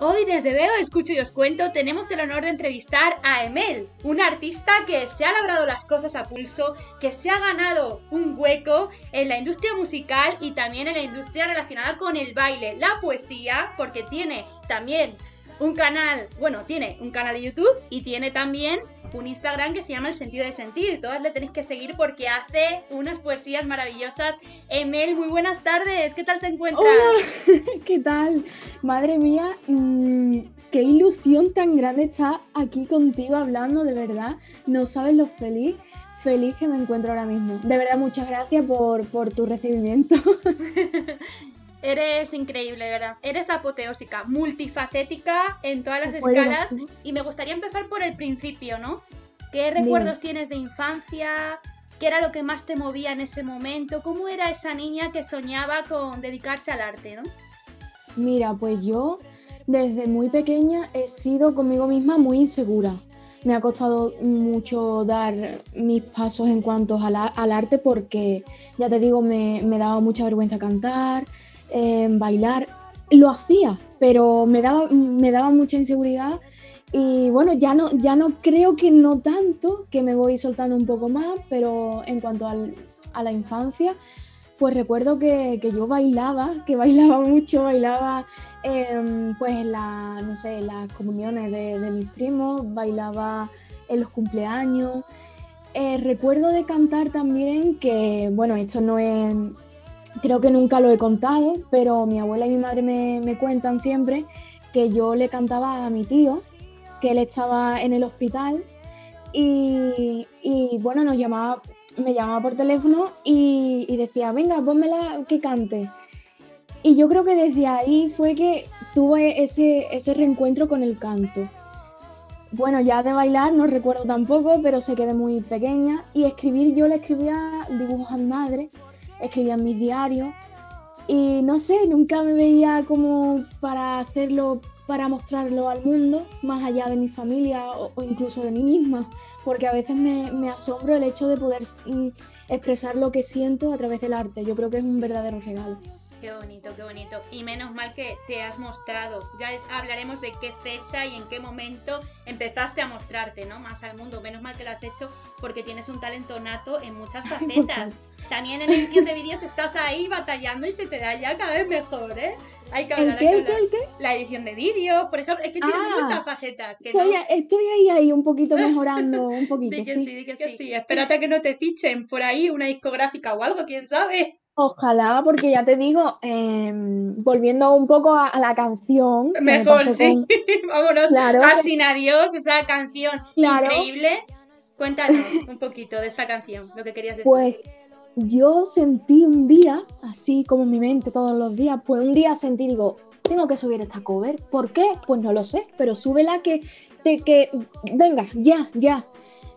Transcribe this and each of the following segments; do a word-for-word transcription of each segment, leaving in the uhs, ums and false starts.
Hoy desde Veo, Escucho y Os Cuento tenemos el honor de entrevistar a Emel, una artista que se ha labrado las cosas a pulso, que se ha ganado un hueco en la industria musical y también en la industria relacionada con el baile, la poesía, porque tiene también un canal, bueno, tiene un canal de YouTube y tiene también un Instagram que se llama El Sentido de Sentir. Todas le tenéis que seguir porque hace unas poesías maravillosas. Emel, muy buenas tardes, ¿qué tal te encuentras? Hola. ¿Qué tal? Madre mía, mmm, qué ilusión tan grande estar aquí contigo hablando, de verdad. No sabes lo feliz, feliz que me encuentro ahora mismo. De verdad, muchas gracias por, por tu recibimiento. Eres increíble, de verdad. Eres apoteósica, multifacética en todas las escalas. Y me gustaría empezar por el principio, ¿no? ¿Qué recuerdos tienes de infancia? ¿Qué era lo que más te movía en ese momento? ¿Cómo era esa niña que soñaba con dedicarse al arte, no? Mira, pues yo desde muy pequeña he sido conmigo misma muy insegura. Me ha costado mucho dar mis pasos en cuanto a la, al arte porque, ya te digo, me, me daba mucha vergüenza cantar. Eh, bailar, lo hacía, pero me daba, me daba mucha inseguridad y bueno, ya no, ya no creo que no tanto, que me voy soltando un poco más, pero en cuanto al, a la infancia, pues recuerdo que, que yo bailaba, que bailaba mucho, bailaba eh, pues en la, no sé, las comuniones de, de mis primos, bailaba en los cumpleaños, eh, recuerdo de cantar también que, bueno, esto no es... Creo que nunca lo he contado, pero mi abuela y mi madre me, me cuentan siempre que yo le cantaba a mi tío, que él estaba en el hospital y, y bueno, nos llamaba, me llamaba por teléfono y, y decía, venga, pónmela que cante. Y yo creo que desde ahí fue que tuve ese, ese reencuentro con el canto. Bueno, ya de bailar no recuerdo tampoco, pero sé que de muy pequeña. Y escribir, yo le escribía dibujos a mi madre. Escribía en mis diarios y no sé, nunca me veía como para hacerlo, para mostrarlo al mundo, más allá de mi familia o, o incluso de mí misma, porque a veces me, me asombro el hecho de poder mm, expresar lo que siento a través del arte. Yo creo que es un verdadero regalo. Qué bonito, qué bonito. Y menos mal que te has mostrado. Ya hablaremos de qué fecha y en qué momento empezaste a mostrarte, ¿no? Más al mundo. Menos mal que lo has hecho porque tienes un talento nato en muchas facetas. También en edición de vídeos estás ahí batallando y se te da ya cada vez mejor, ¿eh? Hay que hablar, ¿El qué, hay que hablar. El qué, el qué? La edición de vídeos, por ejemplo. Es que tienes ah, muchas facetas. Que estoy, no... a, estoy ahí, ahí un poquito mejorando, un poquito. Sí, que sí, sí, sí, que sí. sí. Espérate a que no te fichen por ahí una discográfica o algo, quién sabe. Ojalá, porque ya te digo, eh, volviendo un poco a, a la canción. Mejor, me sí. Con... Vámonos claro, a Sin Adiós, esa canción claro. increíble. Cuéntanos un poquito de esta canción, lo que querías decir. Pues yo sentí un día, así como en mi mente todos los días, pues un día sentí, digo, tengo que subir esta cover. ¿Por qué? Pues no lo sé, pero súbela que, te, que venga, ya, ya.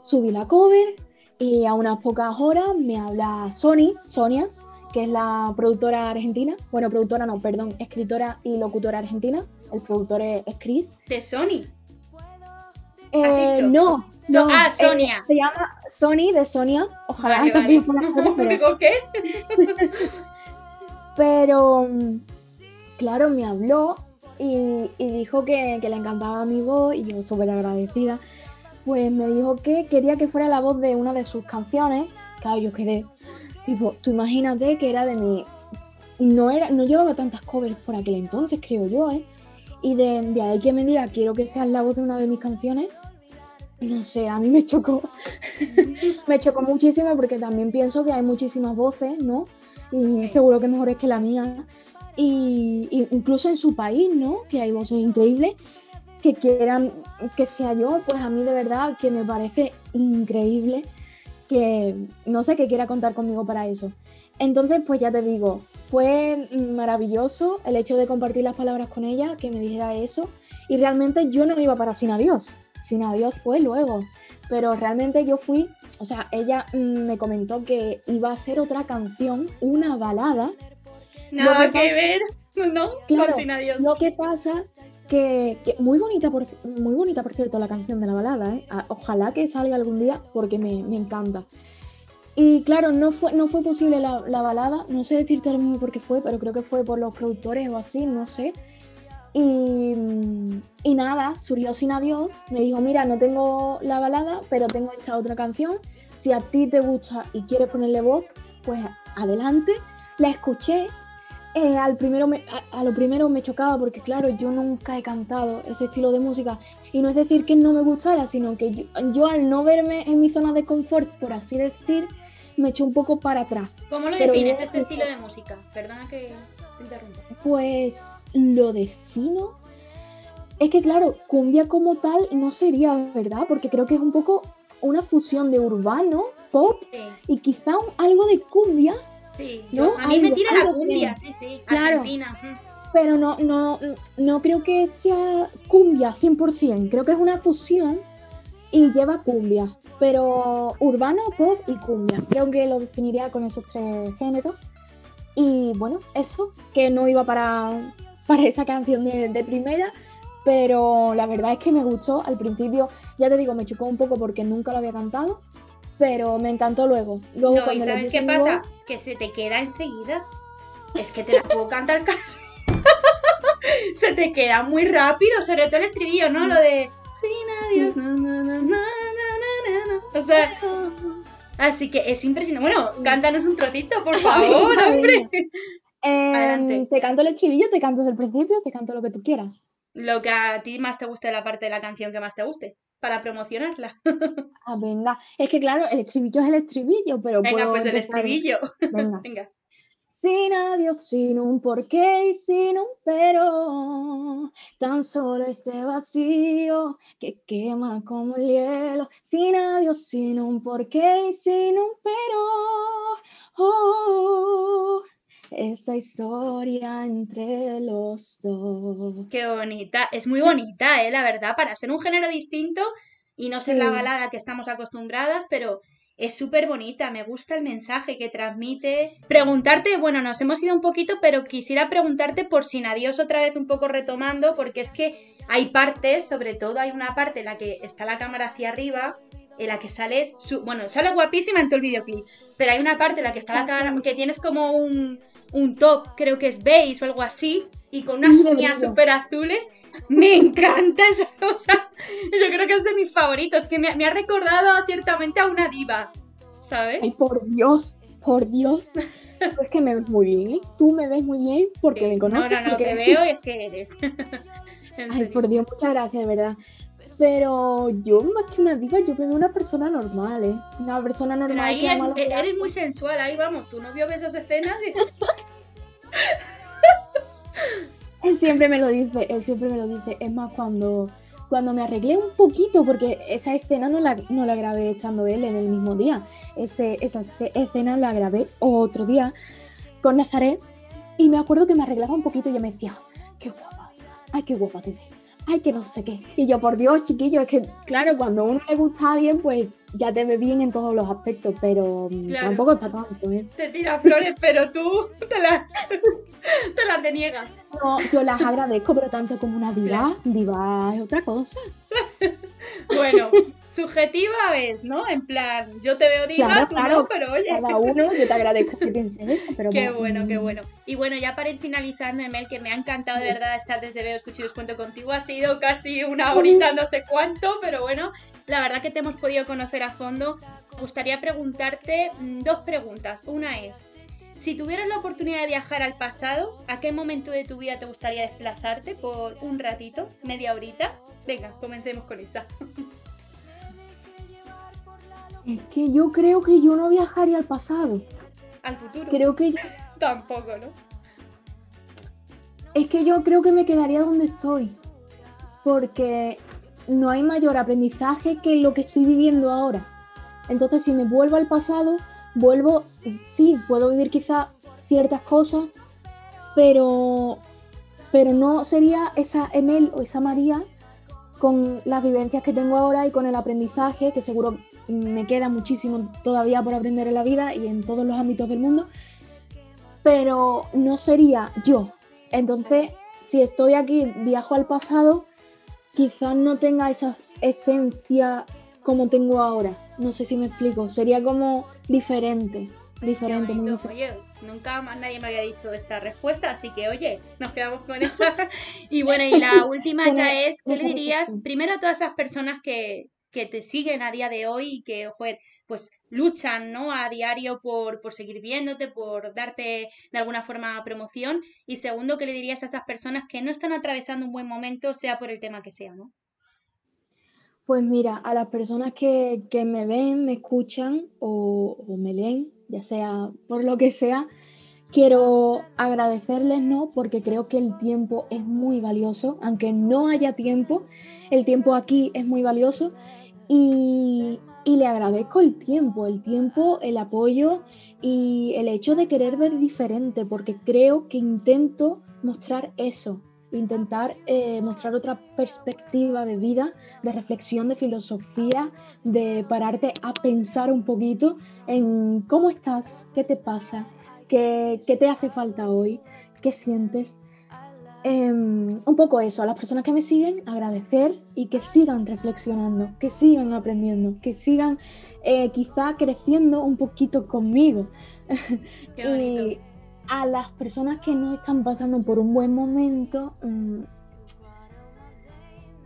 Subí la cover y a unas pocas horas me habla Sony, Sonia, que es la productora argentina, bueno, productora no, perdón, escritora y locutora argentina, el productor es, es Chris. ¿De Sony? Eh, ¿Has dicho? No, no. Ah, Sonia. Eh, se llama Sony, de Sonia, ojalá. Vale, vale. Sonia, pero... ¿Qué? Pero, claro, me habló y, y dijo que, que le encantaba mi voz y yo súper agradecida, pues me dijo que quería que fuera la voz de una de sus canciones, claro, yo quedé... Tipo, tú imagínate que era de mi... No, era, no llevaba tantas covers por aquel entonces, creo yo, ¿eh? Y de, de ahí que me diga, quiero que seas la voz de una de mis canciones, no sé, a mí me chocó. Me chocó muchísimo porque también pienso que hay muchísimas voces, ¿no? Y seguro que mejores que la mía. Y, y incluso en su país, ¿no? Que hay voces increíbles que quieran que sea yo, pues a mí de verdad que me parece increíble. Que no sé qué quiera contar conmigo para eso. Entonces, pues ya te digo, fue maravilloso el hecho de compartir las palabras con ella, que me dijera eso, y realmente yo no iba para Sin Adiós. Sin Adiós fue luego, pero realmente yo fui, o sea, ella me comentó que iba a ser otra canción, una balada. Nada que, que ver, ¿no? Claro, con Sin Adiós. Lo que pasa... Que, que muy bonita, por, muy bonita por cierto, la canción de la balada, ¿eh? Ojalá que salga algún día porque me, me encanta. Y claro, no fue, no fue posible la, la balada, no sé decirte ahora mismo por qué fue, pero creo que fue por los productores o así, no sé. Y, Y nada, surgió Sin Adiós, me dijo, mira, no tengo la balada, pero tengo esta otra canción, si a ti te gusta y quieres ponerle voz, pues adelante. La escuché, eh, al primero me, a, a lo primero me chocaba porque claro, yo nunca he cantado ese estilo de música, y no es decir que no me gustara, sino que yo, yo al no verme en mi zona de confort, por así decir, me echo un poco para atrás. ¿Cómo lo pero defines este estilo de música? Perdona que te interrumpa. Pues lo defino... Es que claro, cumbia como tal no sería, ¿verdad? Porque creo que es un poco una fusión de urbano, pop, sí, y quizá un, algo de cumbia. Sí, ¿no? A mí algo, me tira la cumbia, bien. Sí, sí, claro. Argentina. Mm. Pero no, no, no creo que sea cumbia cien por ciento, creo que es una fusión y lleva cumbia. Pero urbano, pop y cumbia, creo que lo definiría con esos tres géneros. Y bueno, eso, que no iba para, para esa canción de, de primera... Pero la verdad es que me gustó al principio, ya te digo, me chocó un poco porque nunca lo había cantado, pero me encantó luego. Luego no, cuando ¿y sabes qué pasa? Voz... Que se te queda enseguida. Es que te la puedo cantar casi. Se te queda muy rápido, sobre todo el estribillo, ¿no? Lo de... Sin adiós. Sí. Na, na, na, na, na, na. O sea... Así que es impresionante. Bueno, cántanos un trocito, por favor, ay, hombre. Eh, Adelante. Te canto el estribillo, te canto desde el principio, te canto lo que tú quieras. Lo que a ti más te guste, la parte de la canción que más te guste, para promocionarla. Ah, venga. Es que claro, el estribillo es el estribillo, pero venga, puedo pues el empezar... estribillo. Venga. Venga. Sin adiós, sin un porqué y sin un pero, tan solo este vacío que quema como el hielo. Sin adiós, sin un porqué y sin un pero, oh, esa historia entre los dos. Qué bonita, es muy bonita, ¿eh? La verdad, para ser un género distinto y no ser sí, la balada que estamos acostumbradas, pero es súper bonita, me gusta el mensaje que transmite. Preguntarte, bueno, nos hemos ido un poquito, pero quisiera preguntarte por Sin Adiós otra vez un poco retomando, porque es que hay partes, sobre todo hay una parte en la que está la cámara hacia arriba, en la que sales, su... bueno, sales guapísima en todo el videoclip, pero hay una parte en la que está la cámara, que tienes como un... un top, creo que es beige o algo así, y con unas uñas súper azules. Me encanta esa cosa. Yo creo que es de mis favoritos, que me, me ha recordado ciertamente a una diva, ¿sabes? Ay, por Dios, por Dios. Es que me ves muy bien, ¿eh? Tú me ves muy bien porque sí, me conoces. No, no, no, te veo y es que eres. Ay, por Dios, muchas gracias, de verdad. Pero yo, más que una diva, yo veo una persona normal, ¿eh? Una persona normal. Ahí que es, ama eres brazos. Muy sensual, ahí vamos. Tu novio ve esas escenas y... Él siempre me lo dice, él siempre me lo dice. Es más, cuando, cuando me arreglé un poquito, porque esa escena no la, no la grabé estando él en el mismo día. Ese, esa escena la grabé otro día con Nazaret. Y me acuerdo que me arreglaba un poquito y ella me decía, qué guapa, ay, qué guapa te ves. Ay, que no sé qué. Y yo, por Dios, chiquillo, es que, claro, cuando a uno le gusta a alguien, pues ya te ve bien en todos los aspectos, pero claro, tampoco es para tanto, ¿eh? Te tira flores, pero tú te las, te las deniegas. No, yo las agradezco, pero tanto como una diva, claro, diva es otra cosa. Bueno, subjetiva es, ¿no? En plan, yo te veo diva, claro, tú claro, no, pero oye. Cada uno, yo te agradezco que pienses eso, pero... Qué me... bueno, qué bueno. Y bueno, ya para ir finalizando, Emel, que me ha encantado de verdad estar desde Veo, Escucho y Os Cuento contigo. Ha sido casi una horita, no sé cuánto, pero bueno, la verdad que te hemos podido conocer a fondo. Me gustaría preguntarte dos preguntas. Una es, si tuvieras la oportunidad de viajar al pasado, ¿a qué momento de tu vida te gustaría desplazarte por un ratito, media horita? Venga, comencemos con esa. Es que yo creo que yo no viajaría al pasado. ¿Al futuro? Creo que yo... Tampoco, ¿no? Es que yo creo que me quedaría donde estoy. Porque no hay mayor aprendizaje que lo que estoy viviendo ahora. Entonces, si me vuelvo al pasado, vuelvo... Sí, puedo vivir quizá ciertas cosas, pero... Pero no sería esa Emel o esa María con las vivencias que tengo ahora y con el aprendizaje que seguro... Me queda muchísimo todavía por aprender en la vida y en todos los ámbitos del mundo, pero no sería yo. Entonces, si estoy aquí, viajo al pasado, quizás no tenga esa esencia como tengo ahora. No sé si me explico. Sería como diferente, diferente, muy diferente. Oye, Nunca más nadie me había dicho esta respuesta, así que oye, nos quedamos con esa. Y bueno, y la última ya es, ¿qué le dirías primero a todas esas personas que, que te siguen a día de hoy y que, joder, pues luchan, ¿no?, a diario por, por seguir viéndote, por darte de alguna forma promoción? Y segundo, ¿qué le dirías a esas personas que no están atravesando un buen momento, sea por el tema que sea, ¿no? Pues mira, a las personas que, que me ven, me escuchan o, o me leen, ya sea por lo que sea, quiero agradecerles, ¿no?, porque creo que el tiempo es muy valioso, aunque no haya tiempo, el tiempo aquí es muy valioso y, y le agradezco el tiempo, el tiempo, el apoyo y el hecho de querer ver diferente, porque creo que intento mostrar eso. Intentar eh, mostrar otra perspectiva de vida, de reflexión, de filosofía, de pararte a pensar un poquito en cómo estás, qué te pasa, qué, qué te hace falta hoy, qué sientes. Eh, un poco eso, a las personas que me siguen, agradecer y que sigan reflexionando, que sigan aprendiendo, que sigan eh, quizá creciendo un poquito conmigo. Qué bonito. Y, a las personas que no están pasando por un buen momento, mmm,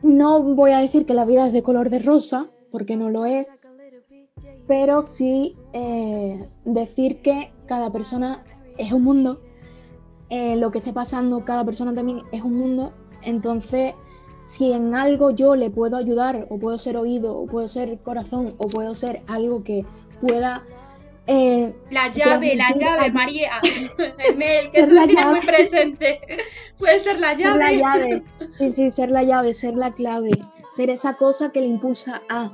no voy a decir que la vida es de color de rosa, porque no lo es, pero sí eh, decir que cada persona es un mundo, eh, lo que esté pasando cada persona también es un mundo, entonces si en algo yo le puedo ayudar, o puedo ser oído, o puedo ser corazón, o puedo ser algo que pueda... Eh, la llave, la llave, a... María. Emel, que eso lo tiene muy presente. Puede ser la llave. Ser la llave. Sí, sí, ser la llave, ser la clave. Ser esa cosa que le impulsa a.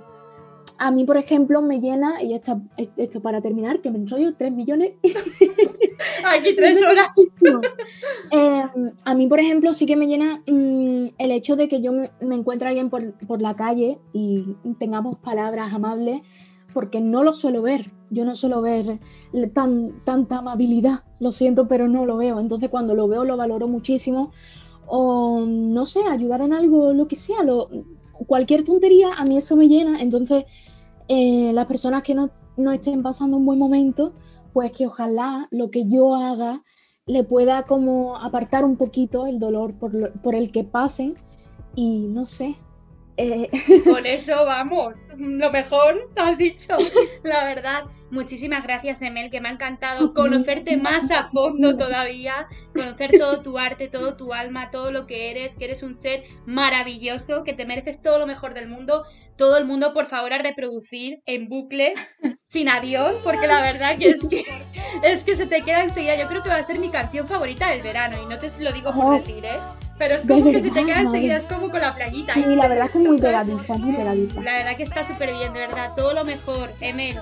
A mí, por ejemplo, me llena, y esto, esto para terminar, que me enrollo tres millones. Aquí tres horas. eh, a mí, por ejemplo, sí que me llena mmm, el hecho de que yo me encuentre a alguien por, por la calle y tengamos palabras amables. Porque no lo suelo ver, yo no suelo ver tan, tanta amabilidad, lo siento, pero no lo veo. Entonces cuando lo veo lo valoro muchísimo, o no sé, ayudar en algo, lo que sea, lo, cualquier tontería, a mí eso me llena. Entonces eh, las personas que no, no estén pasando un buen momento, pues que ojalá lo que yo haga le pueda como apartar un poquito el dolor por, lo, por el que pasen y no sé. Eh. Con eso vamos, lo mejor te has dicho, la verdad. Muchísimas gracias, Emel, que me ha encantado conocerte más a fondo todavía, conocer todo tu arte, todo tu alma, todo lo que eres, que eres un ser maravilloso, que te mereces todo lo mejor del mundo. Todo el mundo, por favor, a reproducir en bucle Sin Adiós, porque la verdad que es que, es que se te queda enseguida. Yo creo que va a ser mi canción favorita del verano y no te lo digo por decir, ¿eh? Pero es como que se te queda enseguida, es como con la playita. Sí, la verdad que es muy pegadiza, muy pegadiza. La verdad que está súper bien, de verdad, todo lo mejor, Emel.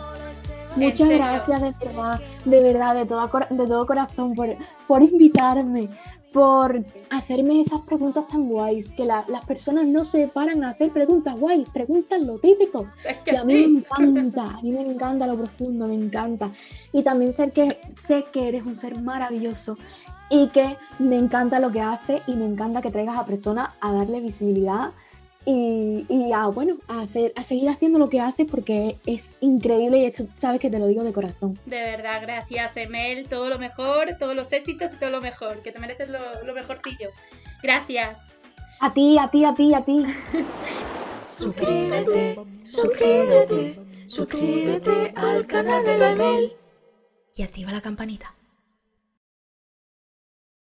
Muchas gracias, de verdad, de verdad, de todo, de todo corazón, por, por invitarme, por hacerme esas preguntas tan guays, que la, las personas no se paran a hacer preguntas guays, preguntan lo típico. Es que y a mí sí. me encanta, a mí me encanta lo profundo, me encanta. Y también sé que, sé que eres un ser maravilloso y que me encanta lo que haces y me encanta que traigas a personas a darle visibilidad. Y, y a, bueno, a, hacer, a seguir haciendo lo que haces porque es increíble y esto sabes que te lo digo de corazón. De verdad, gracias, Emel, todo lo mejor, todos los éxitos y todo lo mejor, que te mereces lo, lo mejorcillo. Gracias. A ti, a ti, a ti, a ti. Suscríbete, suscríbete, suscríbete al canal de la Emel y activa la campanita.